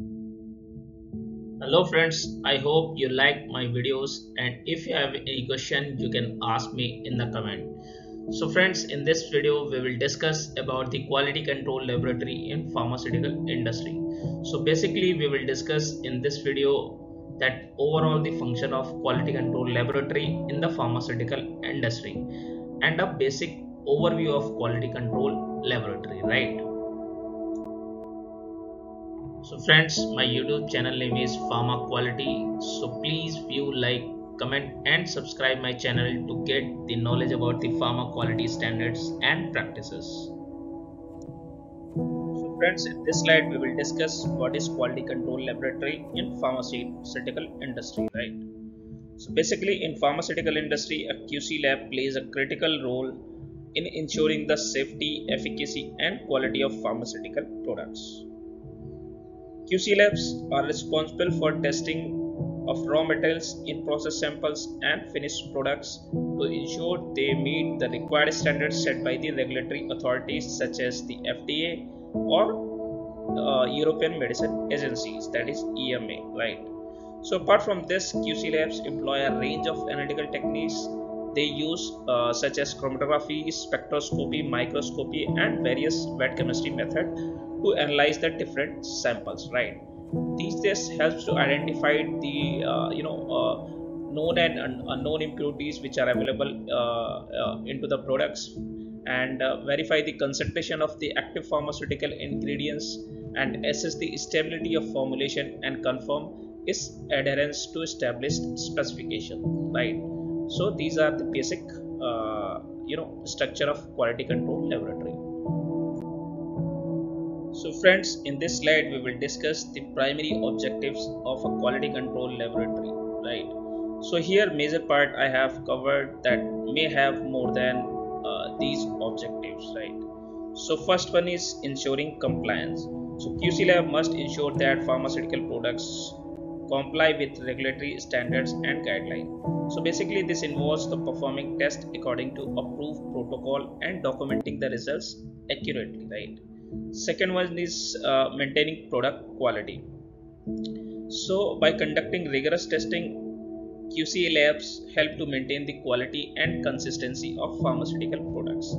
Hello friends, I hope you like my videos, and if you have any question you can ask me in the comment. So friends, in this video we will discuss about the quality control laboratory in pharmaceutical industry. So basically we will discuss in this video that overall the function of quality control laboratory in the pharmaceutical industry and a basic overview of quality control laboratory, right? So friends, my YouTube channel name is Pharma Quality. So please view, like, comment and subscribe my channel to get the knowledge about the pharma quality standards and practices. Friends, in this slide we will discuss what is quality control laboratory in pharmaceutical industry, right? So basically in pharmaceutical industry, a QC lab plays a critical role in ensuring the safety, efficacy and quality of pharmaceutical products. QC labs are responsible for testing of raw materials, in-process samples and finished products to ensure they meet the required standards set by the regulatory authorities such as the FDA or European Medicine Agencies, that is EMA, right? So apart from this, QC labs employ a range of analytical techniques they use such as chromatography, spectroscopy, microscopy and various wet chemistry methods to analyze the different samples, right? This helps to identify the known and unknown impurities which are available into the products, and verify the concentration of the active pharmaceutical ingredients and assess the stability of formulation and confirm its adherence to established specification, right? So these are the basic structure of quality control laboratory. So friends, in this slide we will discuss the primary objectives of a quality control laboratory, right? So here major part I have covered that may have more than these objectives, right? So first one is ensuring compliance. So QC lab must ensure that pharmaceutical products comply with regulatory standards and guidelines. So basically this involves the performing tests according to approved protocol and documenting the results accurately, right? Second one is maintaining product quality. So by conducting rigorous testing, QC labs help to maintain the quality and consistency of pharmaceutical products.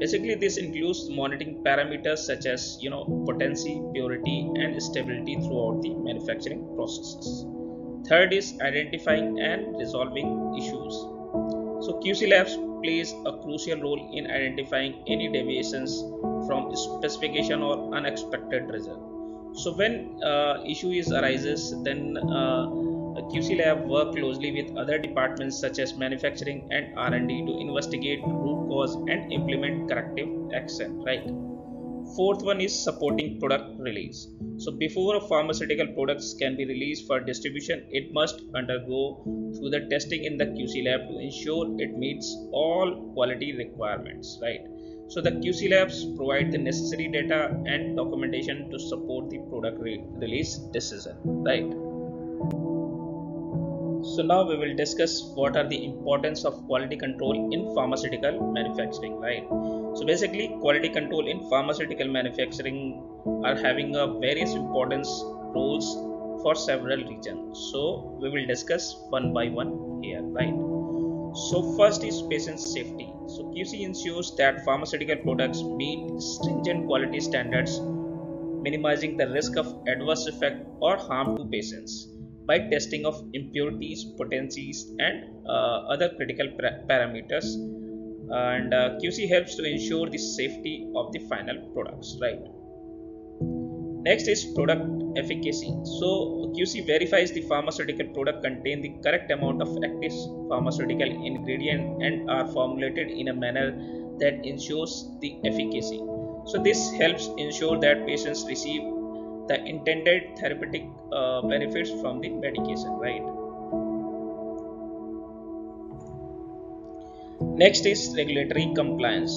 Basically this includes monitoring parameters such as potency, purity and stability throughout the manufacturing processes. Third is identifying and resolving issues. So QC labs plays a crucial role in identifying any deviations from specification or unexpected result. So when issue arises, then QC lab work closely with other departments such as manufacturing and R&D to investigate root cause and implement corrective action, right? Fourth one is supporting product release. So before pharmaceutical products can be released for distribution, it must undergo through the testing in the QC lab to ensure it meets all quality requirements, right? So the QC labs provide the necessary data and documentation to support the product release decision, right? So now we will discuss what are the importance of quality control in pharmaceutical manufacturing, right? So basically quality control in pharmaceutical manufacturing are having a various importance roles for several regions. So we will discuss one by one here, right? So first is patient safety. So QC ensures that pharmaceutical products meet stringent quality standards, minimizing the risk of adverse effect or harm to patients by testing of impurities, potencies and other critical parameters, and QC helps to ensure the safety of the final products, right? Next is product efficacy. So QC verifies the pharmaceutical product contain the correct amount of active pharmaceutical ingredient and are formulated in a manner that ensures the efficacy. So this helps ensure that patients receive the intended therapeutic benefits from the medication, right? Next is regulatory compliance.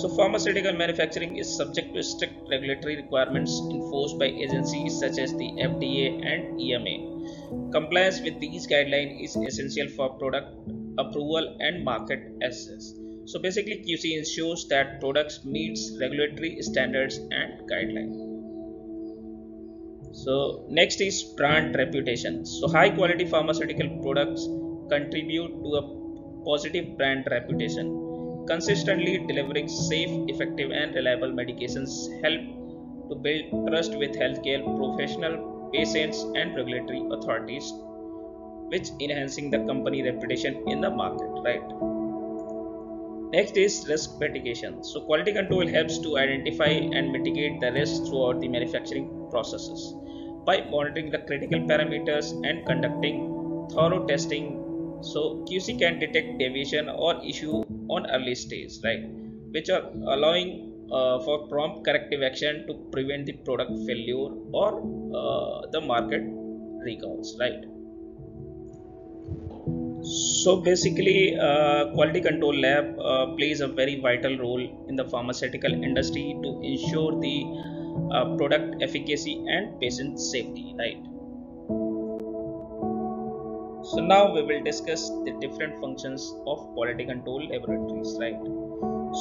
So pharmaceutical manufacturing is subject to strict regulatory requirements enforced by agencies such as the FDA and EMA. Compliance with these guidelines is essential for product approval and market access. So basically QC ensures that products meets regulatory standards and guidelines. So next is brand reputation. So high quality pharmaceutical products contribute to a positive brand reputation. Consistently delivering safe, effective and reliable medications help to build trust with healthcare professional, patients and regulatory authorities, which enhancing the company reputation in the market, right? Next is risk mitigation. So quality control helps to identify and mitigate the risks throughout the manufacturing processes by monitoring the critical parameters and conducting thorough testing. So QC can detect deviation or issue on early stage, right, which are allowing for prompt corrective action to prevent the product failure or the market recalls, right? So basically quality control lab plays a very vital role in the pharmaceutical industry to ensure the product efficacy and patient safety, right? So now we will discuss the different functions of quality control laboratories, right?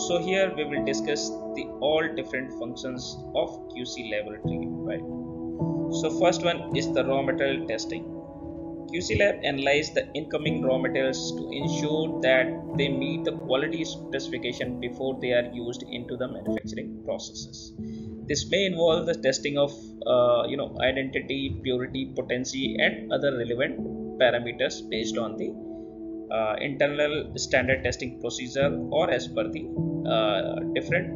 So here we will discuss the all different functions of QC laboratory, right? So first one is the raw material testing. QC lab analyze the incoming raw materials to ensure that they meet the quality specification before they are used into the manufacturing processes. This may involve the testing of identity, purity, potency and other relevant parameters based on the internal standard testing procedure or as per the different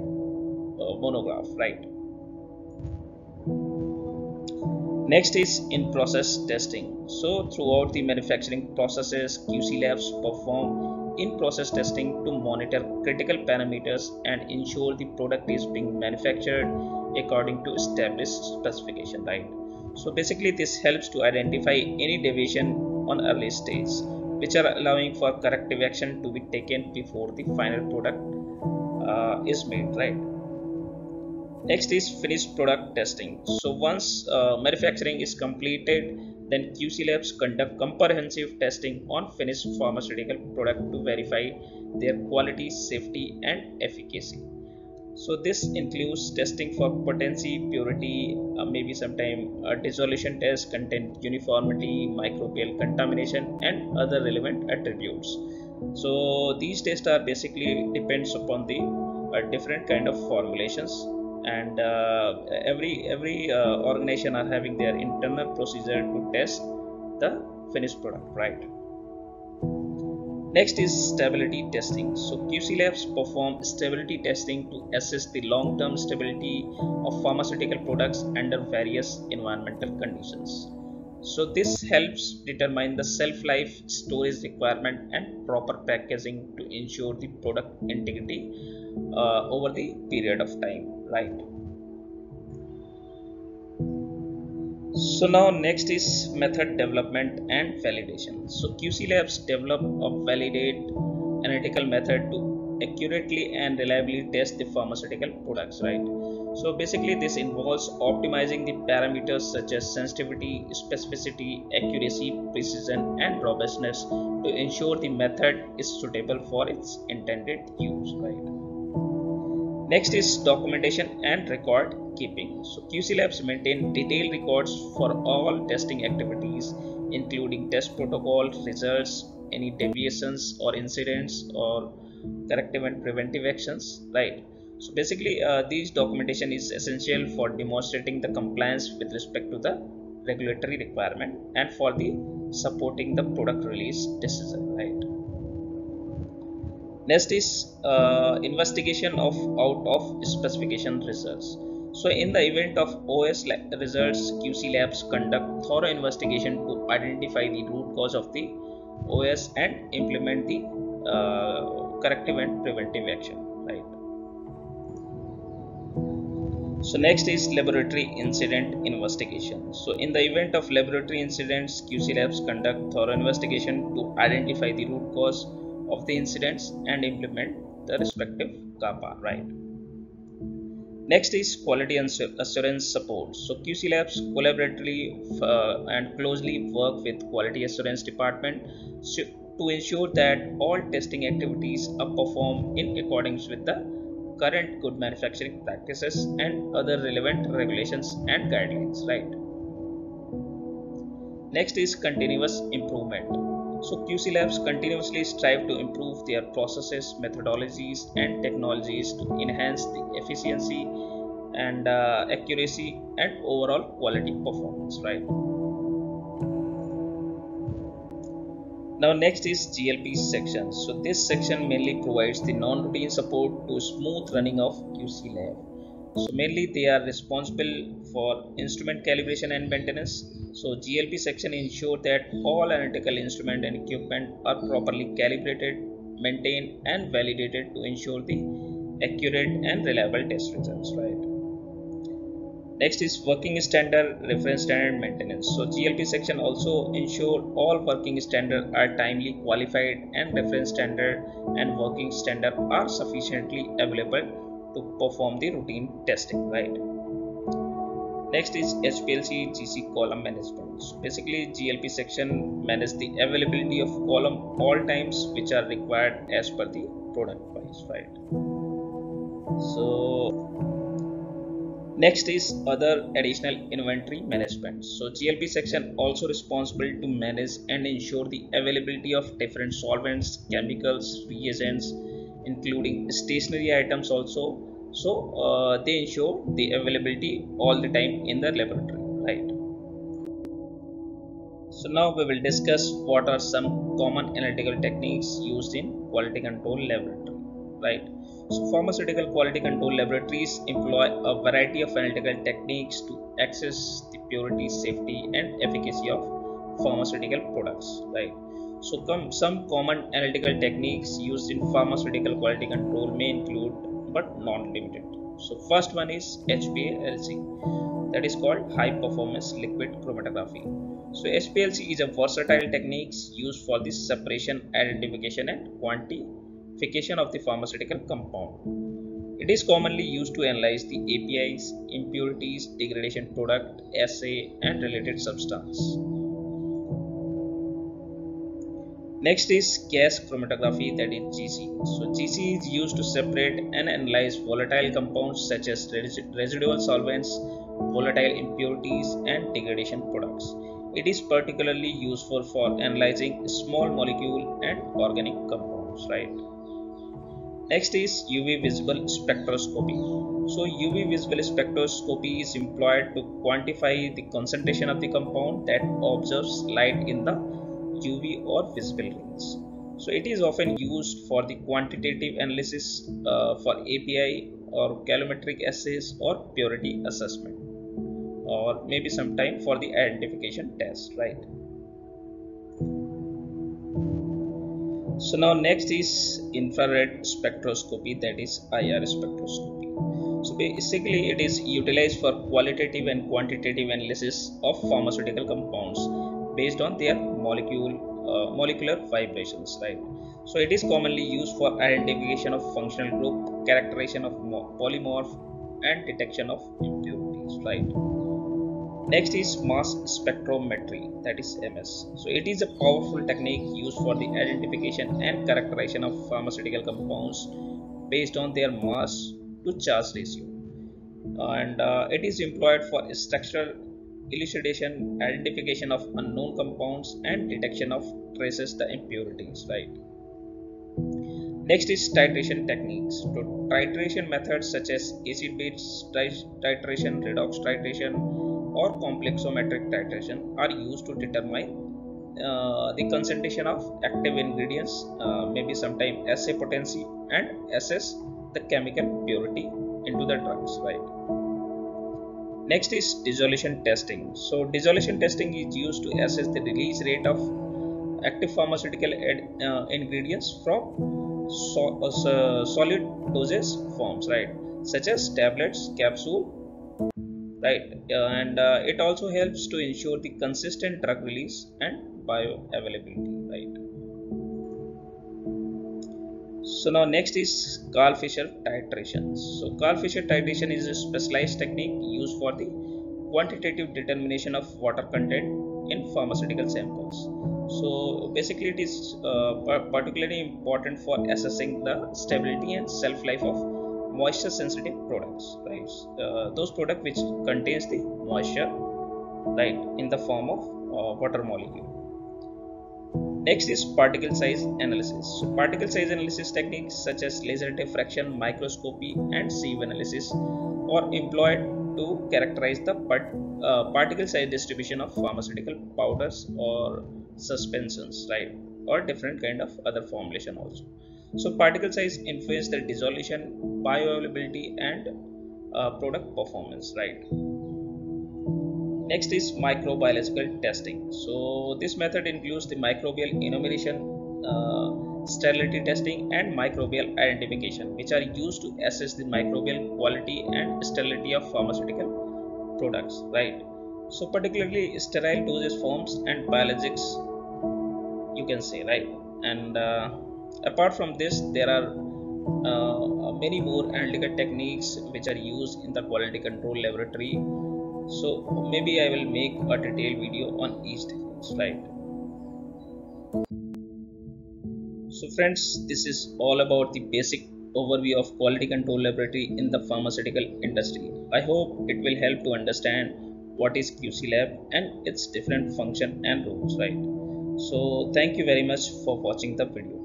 monograph, right? Next is in-process testing. So throughout the manufacturing processes, QC labs perform in-process testing to monitor critical parameters and ensure the product is being manufactured according to established specification, right? So basically this helps to identify any deviation on early stage, which are allowing for corrective action to be taken before the final product is made, right? Next is finished product testing. So once manufacturing is completed, then QC labs conduct comprehensive testing on finished pharmaceutical product to verify their quality, safety and efficacy. So this includes testing for potency, purity, maybe sometime a dissolution test, content uniformity, microbial contamination and other relevant attributes. So these tests are basically depends upon the different kind of formulations, and every organization are having their internal procedure to test the finished product, right? Next is stability testing. So QC labs perform stability testing to assess the long-term stability of pharmaceutical products under various environmental conditions. So this helps determine the shelf life, storage requirement and proper packaging to ensure the product integrity over the period of time, right? So now next is method development and validation. So QC labs develop or validate analytical method to accurately and reliably test the pharmaceutical products, right? So basically this involves optimizing the parameters such as sensitivity, specificity, accuracy, precision and robustness to ensure the method is suitable for its intended use, right? Next is documentation and record keeping. So QC labs maintain detailed records for all testing activities, including test protocol, results, any deviations or incidents or corrective and preventive actions, right? So basically these documentation is essential for demonstrating the compliance with respect to the regulatory requirement and for the supporting the product release decision, right? Next is investigation of out of specification results. So in the event of OS results, QC labs conduct thorough investigation to identify the root cause of the OS and implement the corrective and preventive action, right? So next is laboratory incident investigation. So in the event of laboratory incidents, QC labs conduct thorough investigation to identify the root cause of the incidents and implement the respective CAPA, right? Next is quality assurance support. So QC labs collaboratively and closely work with quality assurance department to ensure that all testing activities are performed in accordance with the current good manufacturing practices and other relevant regulations and guidelines, right? Next is continuous improvement. So QC labs continuously strive to improve their processes, methodologies and technologies to enhance the efficiency and accuracy and overall quality performance, right? Now next is GLP section. So this section mainly provides the non-routine support to smooth running of QC lab. So mainly they are responsible for instrument calibration and maintenance. So GLP section ensure that all analytical instrument and equipment are properly calibrated, maintained and validated to ensure the accurate and reliable test results, right? Next is working standard, reference standard maintenance. So GLP section also ensure all working standard are timely qualified and reference standard and working standard are sufficiently available to perform the routine testing, right? Next is HPLC GC column management. So basically GLP section manage the availability of column all times which are required as per the product wise, right? So next is other additional inventory management. So GLP section also responsible to manage and ensure the availability of different solvents, chemicals, reagents, including stationary items also. So they ensure the availability all the time in the laboratory, right? So now we will discuss what are some common analytical techniques used in quality control laboratory, right? So pharmaceutical quality control laboratories employ a variety of analytical techniques to assess the purity, safety and efficacy of pharmaceutical products, right? So some common analytical techniques used in pharmaceutical quality control may include but not limited. So first one is HPLC, that is called high performance liquid chromatography. So HPLC is a versatile technique used for the separation, identification and quantification of the pharmaceutical compound. It is commonly used to analyze the APIs, impurities, degradation product, assay and related substance. Next is gas chromatography, that is GC. So GC is used to separate and analyze volatile compounds such as residual solvents, volatile impurities and degradation products. It is particularly useful for analyzing small molecule and organic compounds, right? Next is UV visible spectroscopy. So UV visible spectroscopy is employed to quantify the concentration of the compound that absorbs light in the UV or visible rays. So it is often used for the quantitative analysis for API or calorimetric assays or purity assessment, or maybe sometime for the identification test, right? So now next is infrared spectroscopy, that is IR spectroscopy. So basically it is utilized for qualitative and quantitative analysis of pharmaceutical compounds based on their molecular vibrations, right? So it is commonly used for identification of functional group, characterization of polymorph and detection of impurities, right? Next is mass spectrometry, that is MS. So it is a powerful technique used for the identification and characterization of pharmaceutical compounds based on their mass to charge ratio, and it is employed for structural elucidation, identification of unknown compounds and detection of traces, the impurities, right? Next is titration techniques. So titration methods such as acid-base titration, redox titration or complexometric titration are used to determine the concentration of active ingredients, maybe sometime assay potency and assess the chemical purity into the drugs, right? Next is dissolution testing. So dissolution testing is used to assess the release rate of active pharmaceutical ingredients from solid dosage forms, right, such as tablets, capsule, right, and it also helps to ensure the consistent drug release and bioavailability, right? So now next is Karl Fischer titration. So Karl Fischer titration is a specialized technique used for the quantitative determination of water content in pharmaceutical samples. So basically it is particularly important for assessing the stability and shelf life of moisture sensitive products, right? Those products which contains the moisture right, in the form of water molecule. Next is particle size analysis. So particle size analysis techniques such as laser diffraction, microscopy and sieve analysis are employed to characterize the particle size distribution of pharmaceutical powders or suspensions, right, or different kind of other formulation also. So particle size influence the dissolution, bioavailability and product performance, right. Next is microbiological testing. So this method includes the microbial enumeration, sterility testing and microbial identification, which are used to assess the microbial quality and sterility of pharmaceutical products, right. So particularly sterile dosage forms and biologics, you can say, right. And apart from this, there are many more analytical techniques which are used in the quality control laboratory. So maybe I will make a detailed video on each slide. So friends, this is all about the basic overview of quality control laboratory in the pharmaceutical industry. I hope it will help to understand what is QC lab and its different function and roles, right. So thank you very much for watching the video.